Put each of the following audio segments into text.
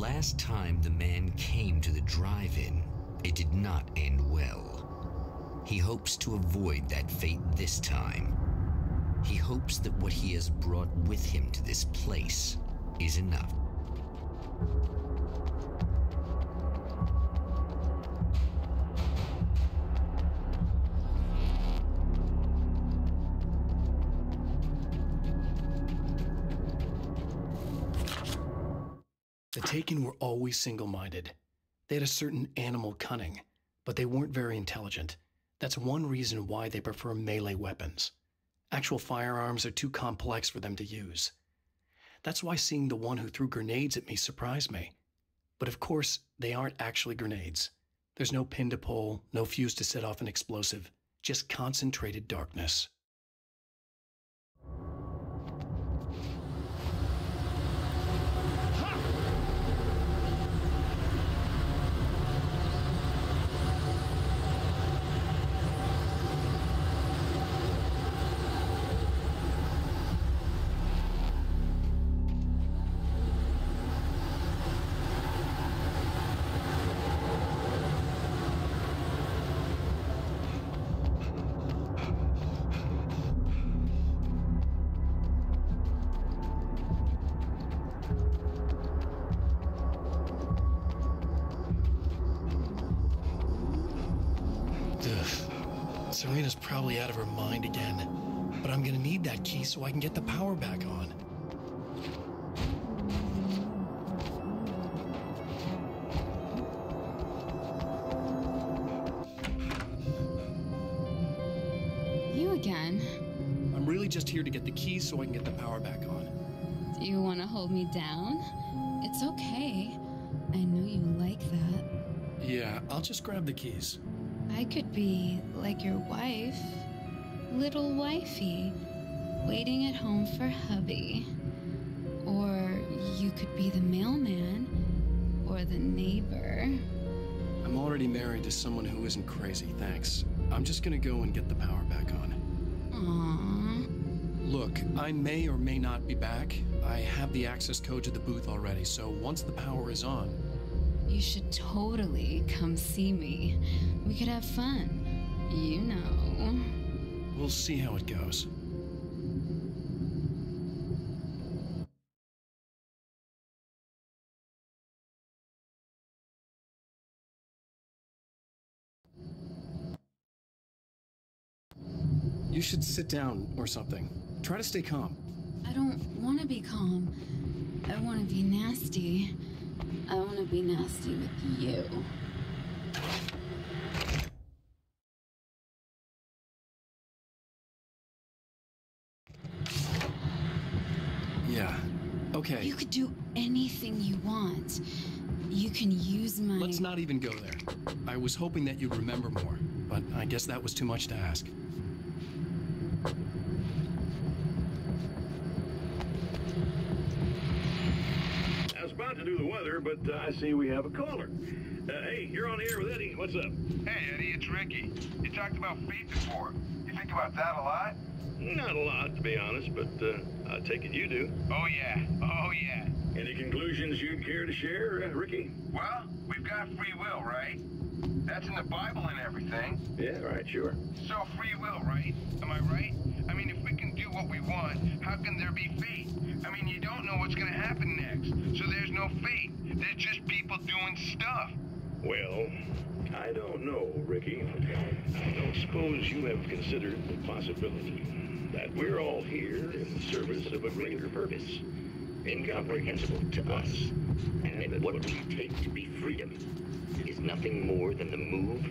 last time the man came to the drive-in, it did not end well. He hopes to avoid that fate this time. He hopes that what he has brought with him to this place is enough. The Taken were always single-minded. They had a certain animal cunning, but they weren't very intelligent. That's one reason why they prefer melee weapons. Actual firearms are too complex for them to use. That's why seeing the one who threw grenades at me surprised me. But of course, they aren't actually grenades. There's no pin to pull, no fuse to set off an explosive, just concentrated darkness. Serena's probably out of her mind again, but I'm gonna need that key so I can get the power back on. You again? I'm really just here to get the key so I can get the power back on. Do you want to hold me down? It's okay. I know you like that. Yeah, I'll just grab the keys. I could be like your wife, little wifey, waiting at home for hubby. Or you could be the mailman, or the neighbor. I'm already married to someone who isn't crazy, thanks. I'm just gonna go and get the power back on. Aww. Look, I may or may not be back. I have the access code to the booth already, so once the power is on, you should totally come see me. We could have fun, you know. We'll see how it goes. You should sit down or something. Try to stay calm. I don't want to be calm. I want to be nasty. I want to be nasty with you. Yeah, okay. You could do anything you want. You can use my... Let's not even go there. I was hoping that you'd remember more, but I guess that was too much to ask. To do the weather, but I see we have a caller. Hey, you're on the air with Eddie. What's up? Hey, Eddie, it's Ricky. You talked about feet before. You think about that a lot? Not a lot, to be honest, but I take it you do. Oh, yeah. Oh, yeah. Any conclusions you'd care to share, Ricky? Well, we've got free will, right? That's in the Bible and everything. Yeah, right, sure. So free will, right? Am I right? I mean, if we can do what we want, how can there be fate? I mean, you don't know what's going to happen next, so there's no fate. There's just people doing stuff. Well, I don't know, Ricky. I don't suppose you have considered the possibility that we're all here in the service of a greater purpose, incomprehensible to us, and that what we take to be freedom is nothing more than the move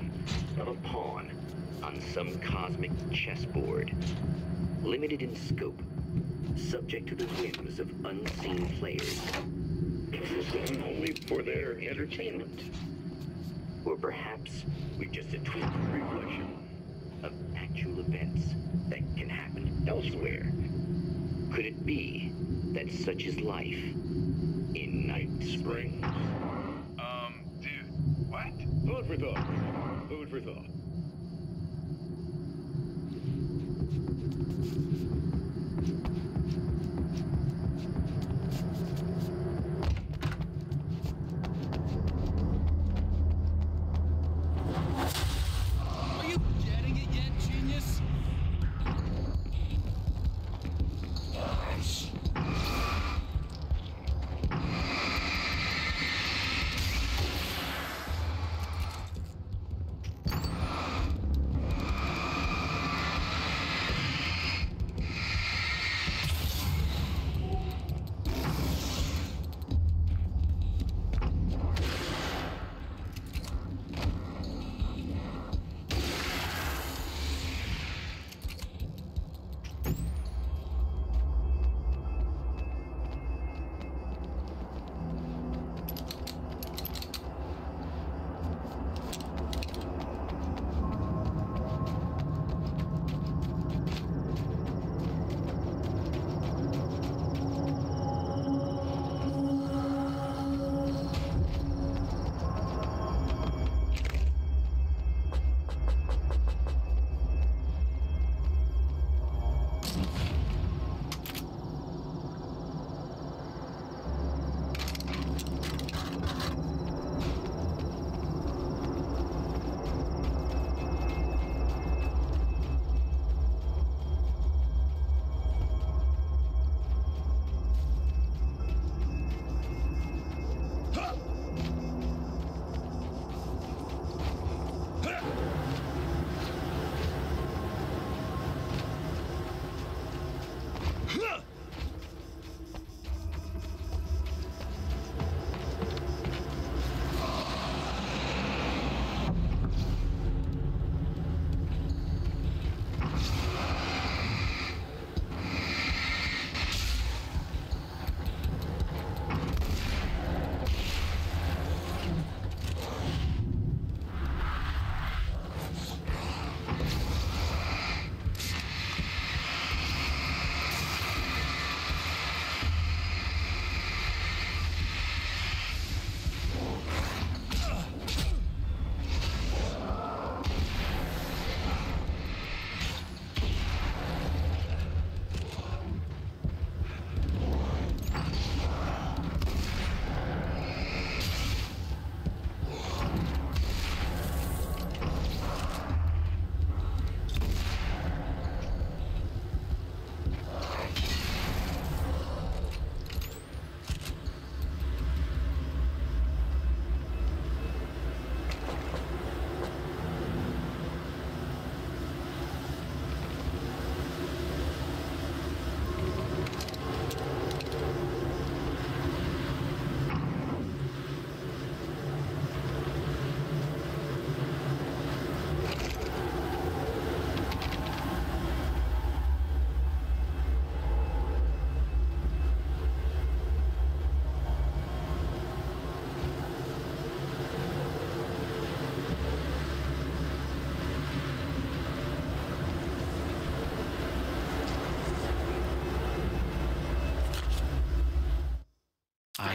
of a pawn on some cosmic chessboard, limited in scope, subject to the whims of unseen players, existing only for their entertainment. Or perhaps we're just a twisted reflection of actual events that can happen elsewhere. Could it be that such is life in Night Springs? Dude, what? Food for thought. Food for thought.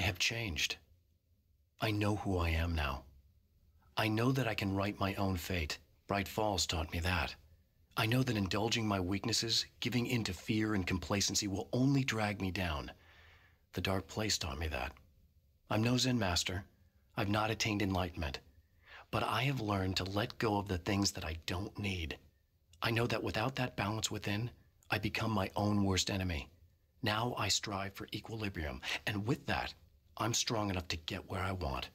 have changed. I know who I am now. I know that I can write my own fate. Bright Falls taught me that. I know that indulging my weaknesses, giving in to fear and complacency will only drag me down. The dark place taught me that. I'm no Zen master. I've not attained enlightenment. But I have learned to let go of the things that I don't need. I know that without that balance within, I become my own worst enemy. Now I strive for equilibrium, and with that, I'm strong enough to get where I want.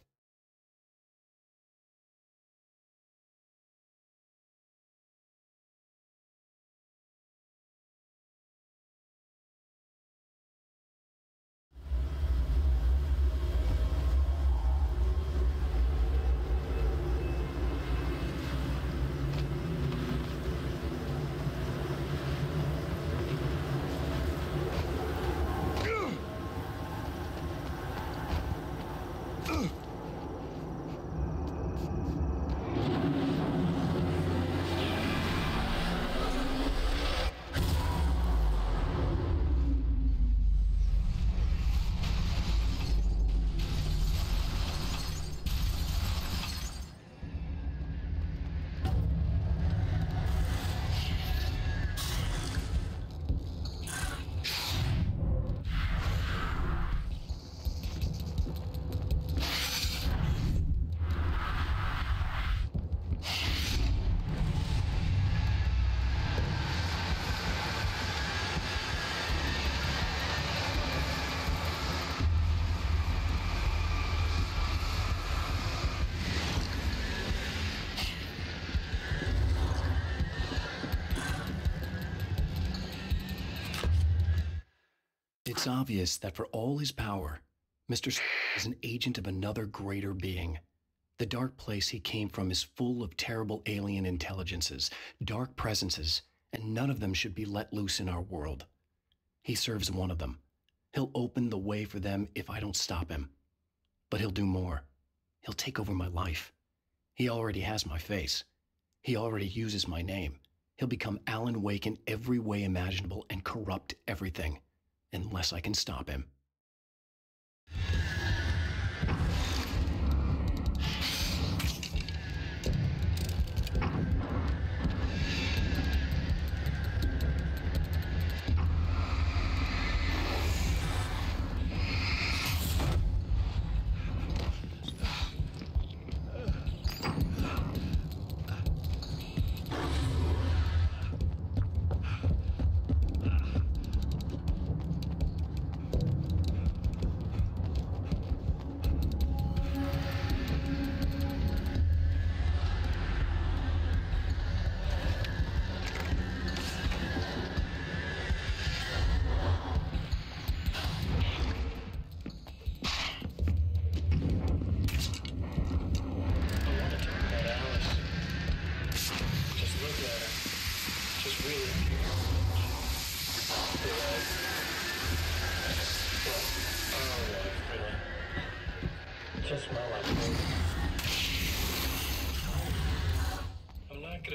It's obvious that for all his power, Mr. is an agent of another greater being. The dark place he came from is full of terrible alien intelligences, dark presences, and none of them should be let loose in our world. He serves one of them. He'll open the way for them if I don't stop him. But he'll do more. He'll take over my life. He already has my face. He already uses my name. He'll become Alan Wake in every way imaginable and corrupt everything. Unless I can stop him.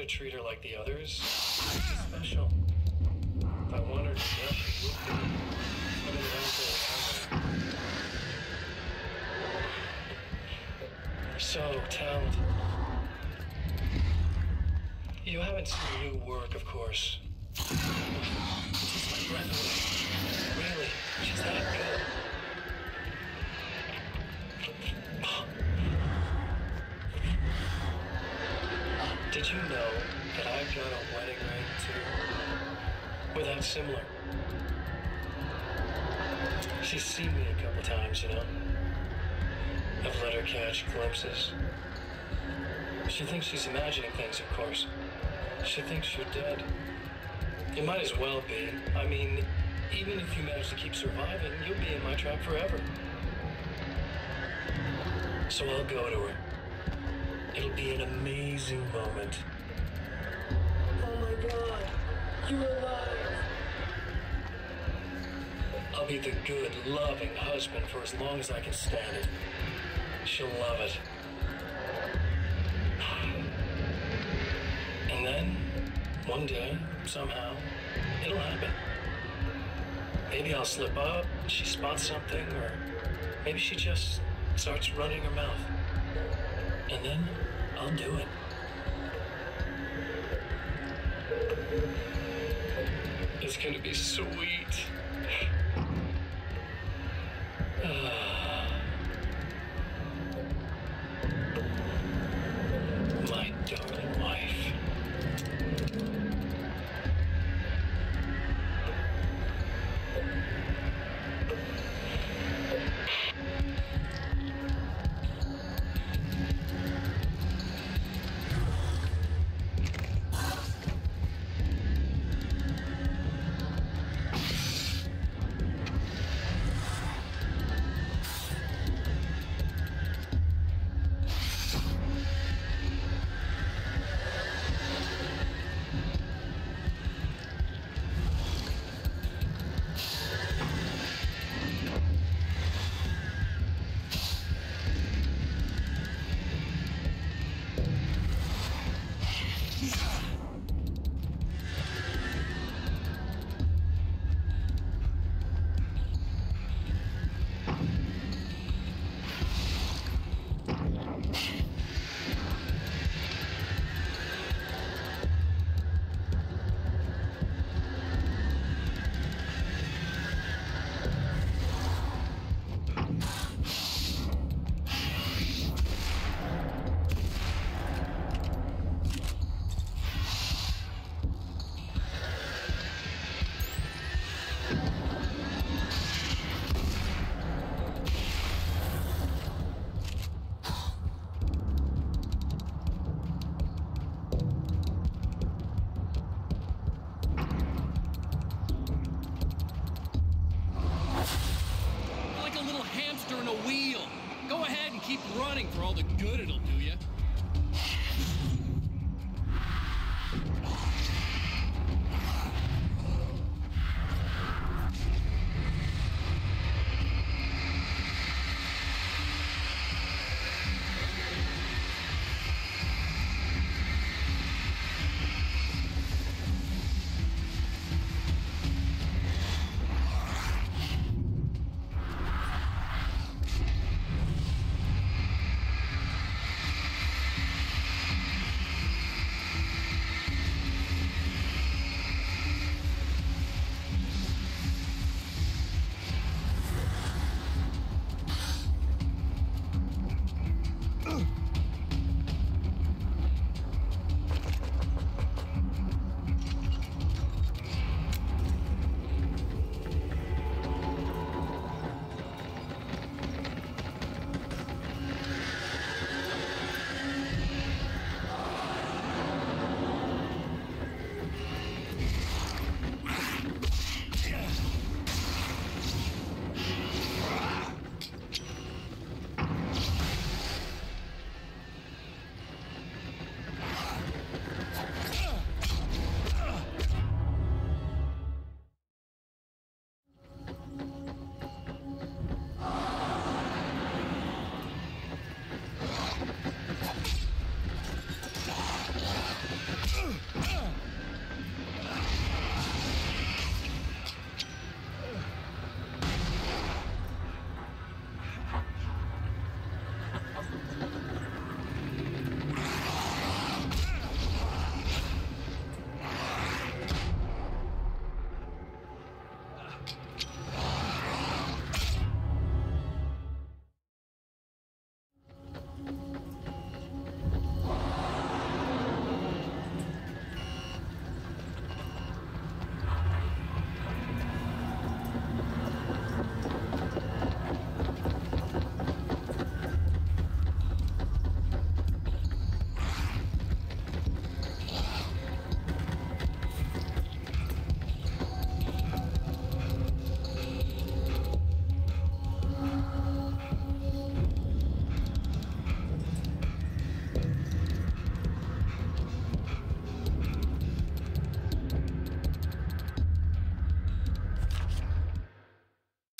Treat her like the others. She's special. If I want her to death, she would be. I'm in love with her. You're so talented. You haven't seen new work, of course. It's just my breath away. Really, she's that good. Did you know that I've got a wedding ring too? Well, that's similar. She's seen me a couple times, you know. I've let her catch glimpses. She thinks she's imagining things, of course. She thinks you're dead. You might as well be. I mean, even if you manage to keep surviving, you'll be in my trap forever. So I'll go to her. It'll be an amazing moment. Oh my God, you're alive. I'll be the good, loving husband for as long as I can stand it. She'll love it. And then, one day, somehow, it'll happen. Maybe I'll slip up, she spots something, or Maybe she just starts running her mouth. And then I'll do it. It's gonna be sweet. My darling wife.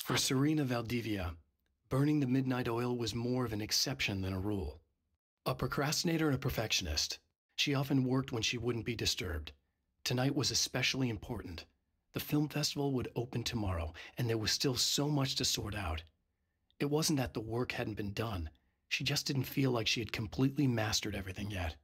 For Serena Valdivia, burning the midnight oil was more of an exception than a rule. A procrastinator and a perfectionist, she often worked when she wouldn't be disturbed. Tonight was especially important. The film festival would open tomorrow, and there was still so much to sort out. It wasn't that the work hadn't been done. She just didn't feel like she had completely mastered everything yet.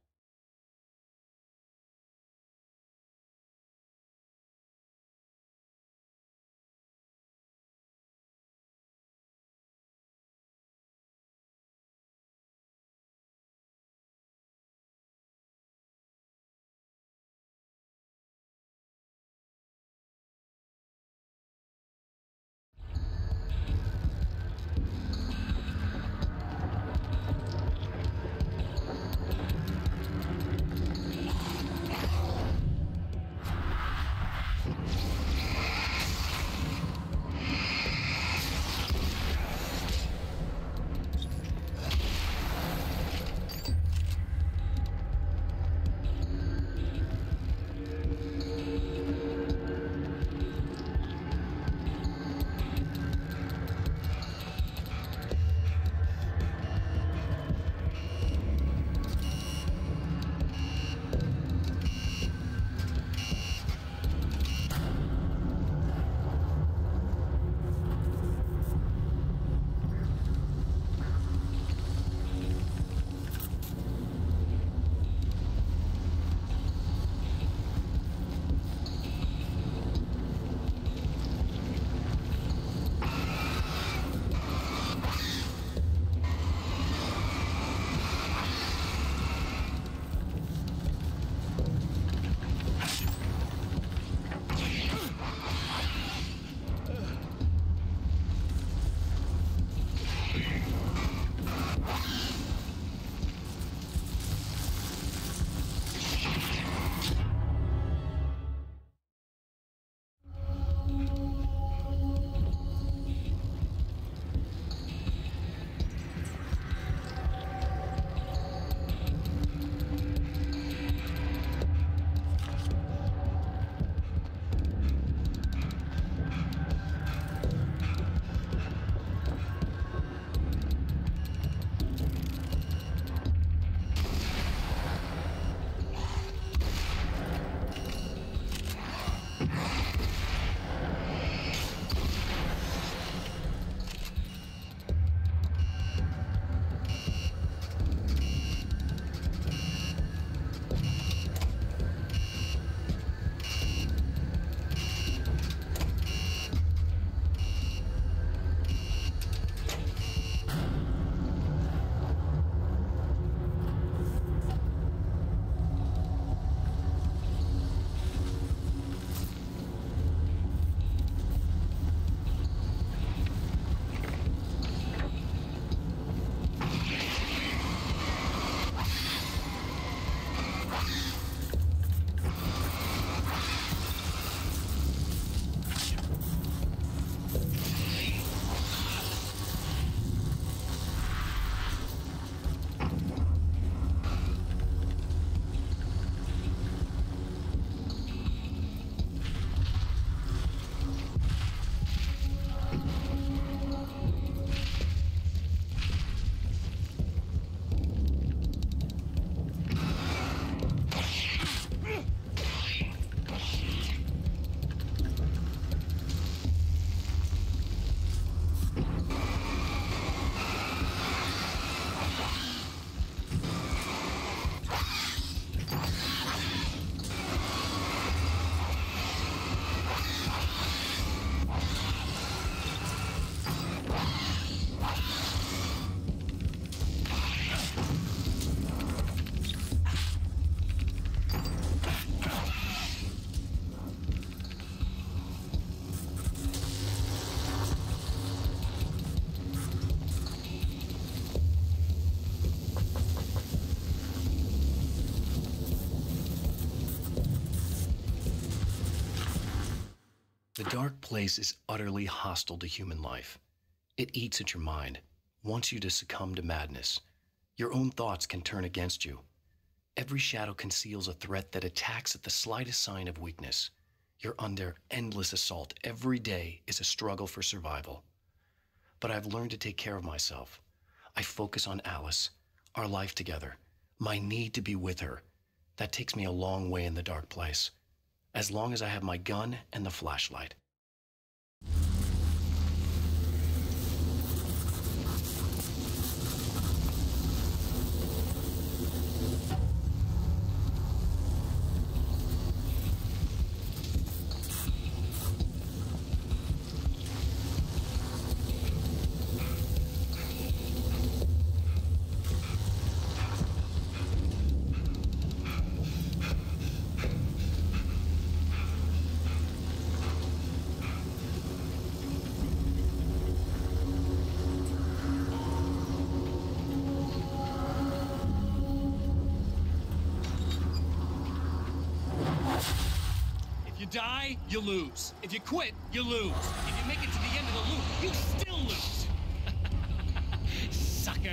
The dark place is utterly hostile to human life. It eats at your mind, wants you to succumb to madness. Your own thoughts can turn against you. Every shadow conceals a threat that attacks at the slightest sign of weakness. You're under endless assault. Every day is a struggle for survival. But I've learned to take care of myself. I focus on Alice, our life together, my need to be with her. That takes me a long way in the dark place. As long as I have my gun and the flashlight. die, you lose. If you quit, you lose. If you make it to the end of the loop, you still lose. Sucker.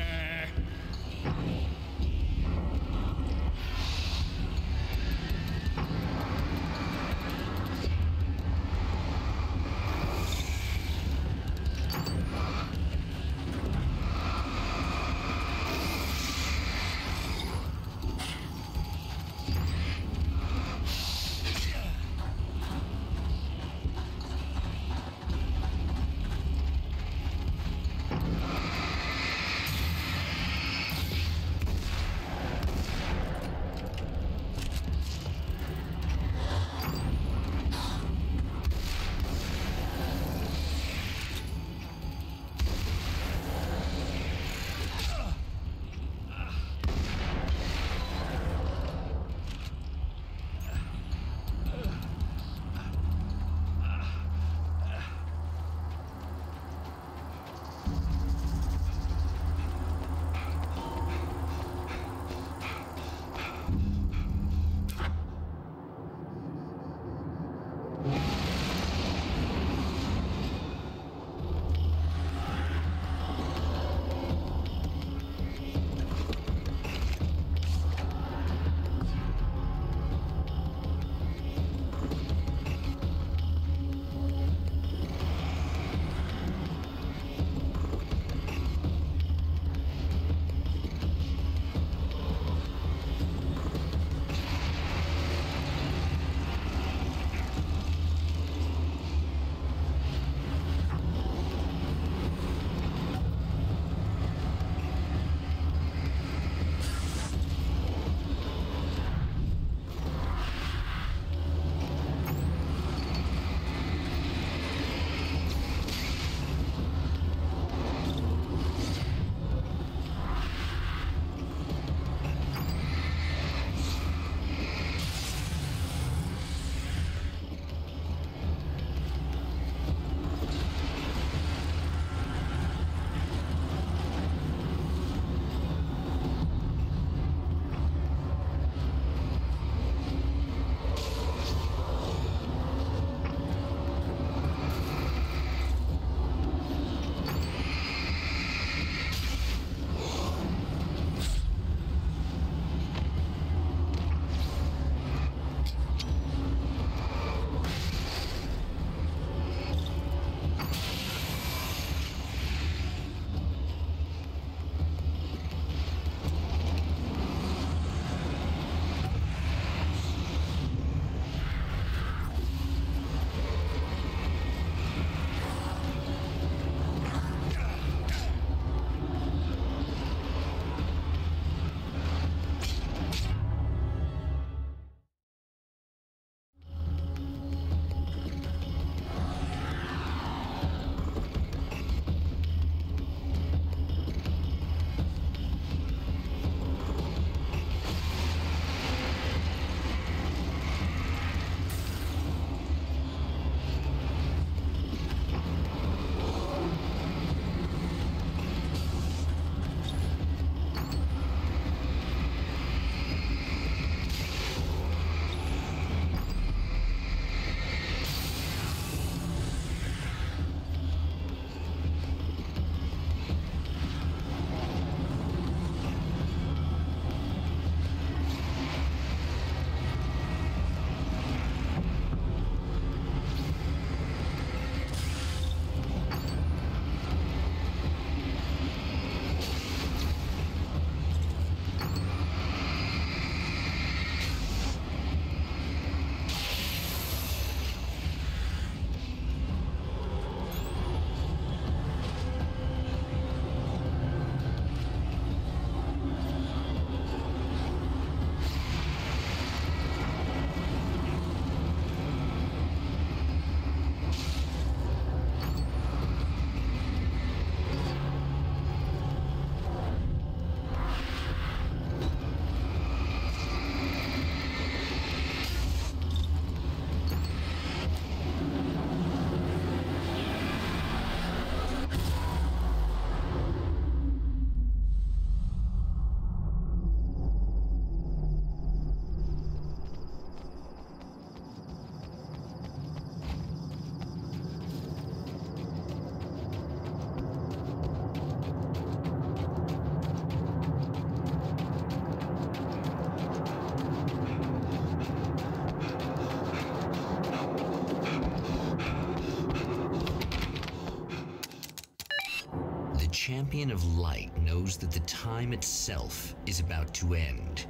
champion of light knows that the time itself is about to end.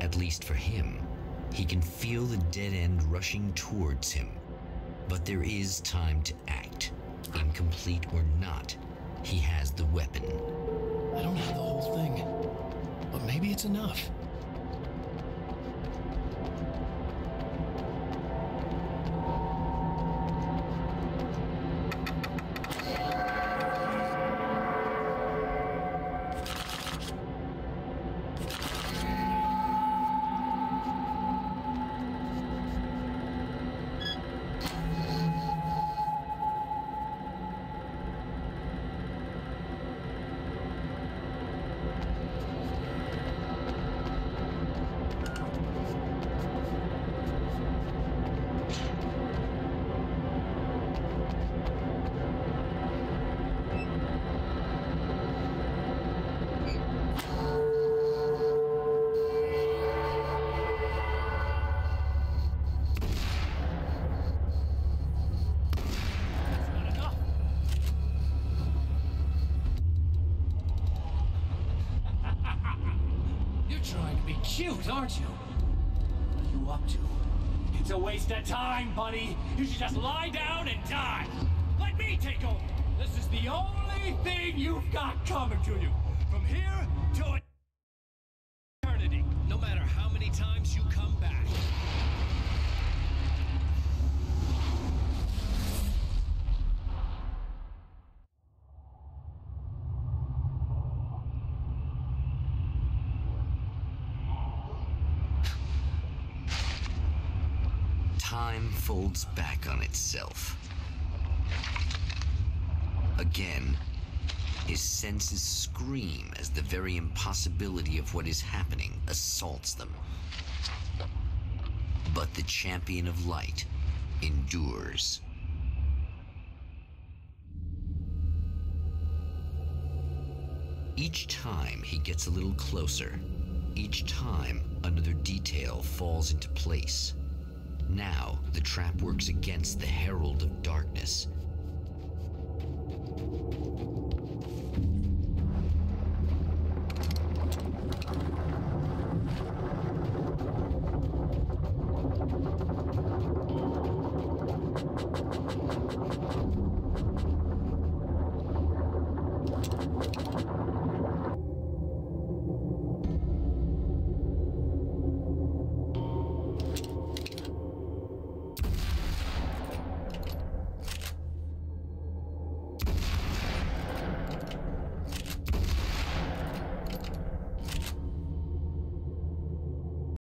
At least for him, he can feel the dead end rushing towards him. But there is time to act. Incomplete or not, he has the weapon. I don't have the whole thing, but maybe it's enough. Aren't you? What are you up to? It's a waste of time, buddy. You should just lie down and die. Let me take over. This is the only thing you've got coming to you. From here to eternity. No matter how many times you come back. Time folds back on itself. Again, his senses scream as the very impossibility of what is happening assaults them. But the champion of light endures. Each time he gets a little closer, each time another detail falls into place. Now, the trap works against the Herald of Darkness,